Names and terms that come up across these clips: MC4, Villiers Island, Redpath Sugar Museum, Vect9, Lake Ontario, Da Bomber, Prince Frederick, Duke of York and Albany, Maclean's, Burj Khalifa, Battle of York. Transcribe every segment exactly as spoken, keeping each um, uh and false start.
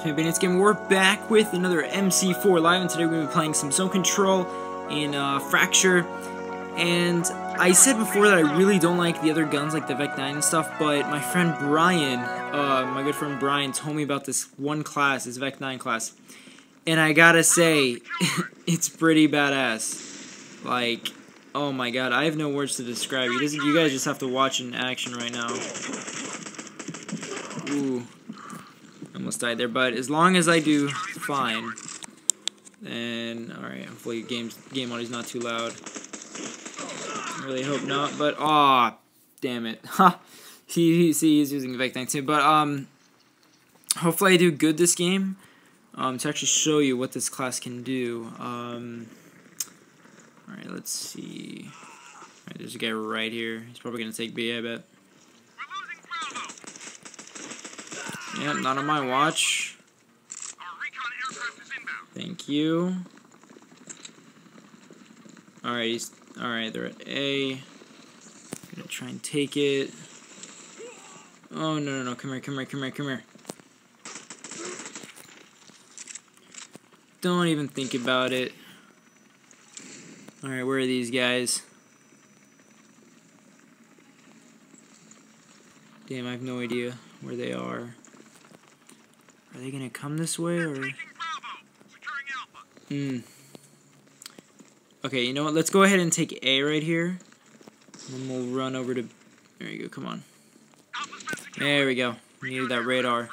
it's me, Bandits Game. We're back with another M C four Live, and today we're going to be playing some Zone Control in uh, Fracture. And I said before that I really don't like the other guns, like the Vect nine and stuff, but my friend Brian, uh, my good friend Brian, told me about this one class, this Vect nine class. And I gotta say, it's pretty badass. Like, oh my god, I have no words to describe it. You guys just have to watch it in action right now. Ooh. Almost died there, but as long as I do fine, then alright, hopefully game's, game audio's not too loud. I really hope not, but aw, damn it. Ha! See, see, he's using Vect nine too, but um, hopefully I do good this game, um, to actually show you what this class can do. Um, alright, let's see. Alright, there's a guy right here. He's probably gonna take B, I bet. Yep, not on my watch. Thank you. Alright, alright, they're at A. I'm gonna try and take it. Oh, no, no, no, come here, come here, come here, come here. Don't even think about it. Alright, where are these guys? Damn, I have no idea where they are. Are they gonna come this way, or...? Hmm. Okay, you know what? Let's go ahead and take A right here. And then we'll run over to... There you go, come on. There we go. We needed that radar.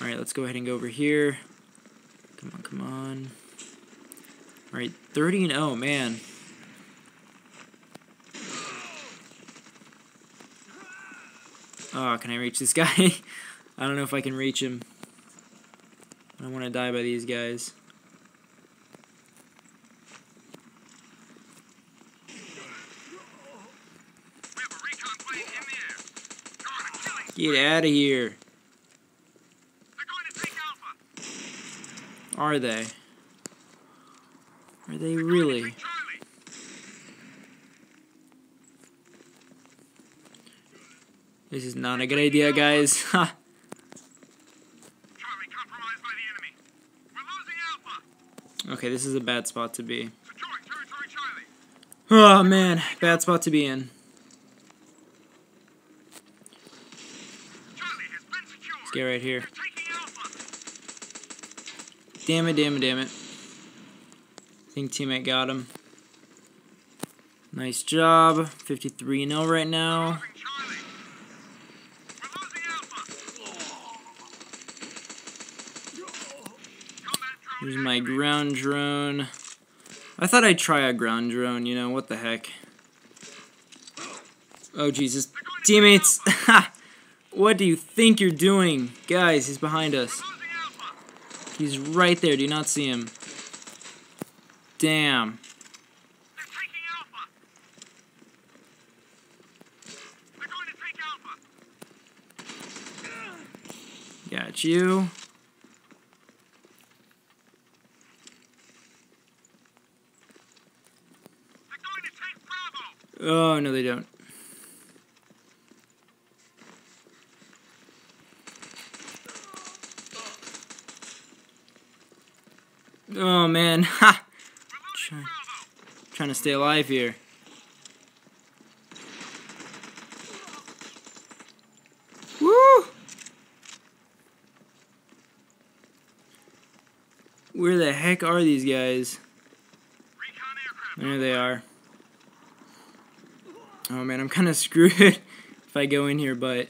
Alright, let's go ahead and go over here. Come on, come on. Alright, thirty and oh, man. Oh, can I reach this guy? I don't know if I can reach him. I don't want to die by these guys. We have a recon plane in the air. Get out of here. They're going to take Alpha. Are they? Are they really? This is not a good idea, guys. Ha! Okay, this is a bad spot to be. Oh man, bad spot to be in. Let's get right here. Damn it, damn it, damn it. I think teammate got him. Nice job. fifty-three and oh right now. Here's my ground drone. I thought I'd try a ground drone, you know, what the heck. Oh, Jesus. Teammates! Ha! What do you think you're doing? Guys, he's behind us. He's right there. Do you not see him? Damn. Got you. Oh, no, they don't. Oh, man. Ha! Try, trying to stay alive here. Woo! Where the heck are these guys? There they are. Oh man, I'm kind of screwed if I go in here, but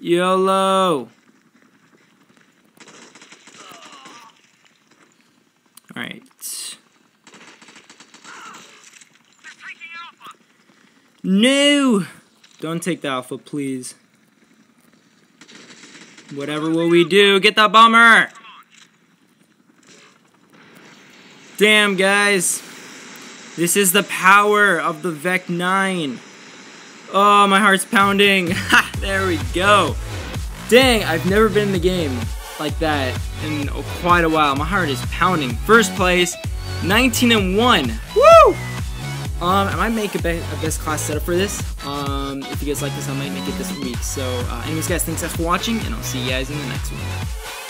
YOLO! Alright. No! Don't take the Alpha, please. Whatever will we do? Get the bomber! Damn, guys. This is the power of the Vect nine. Oh, my heart's pounding. Ha, there we go. Dang, I've never been in the game like that in quite a while. My heart is pounding. First place, nineteen and one. Woo! Um, I might make a, be a best class setup for this. Um, if you guys like this, I might make it this week. So, uh, anyways, guys, thanks guys for watching, and I'll see you guys in the next one.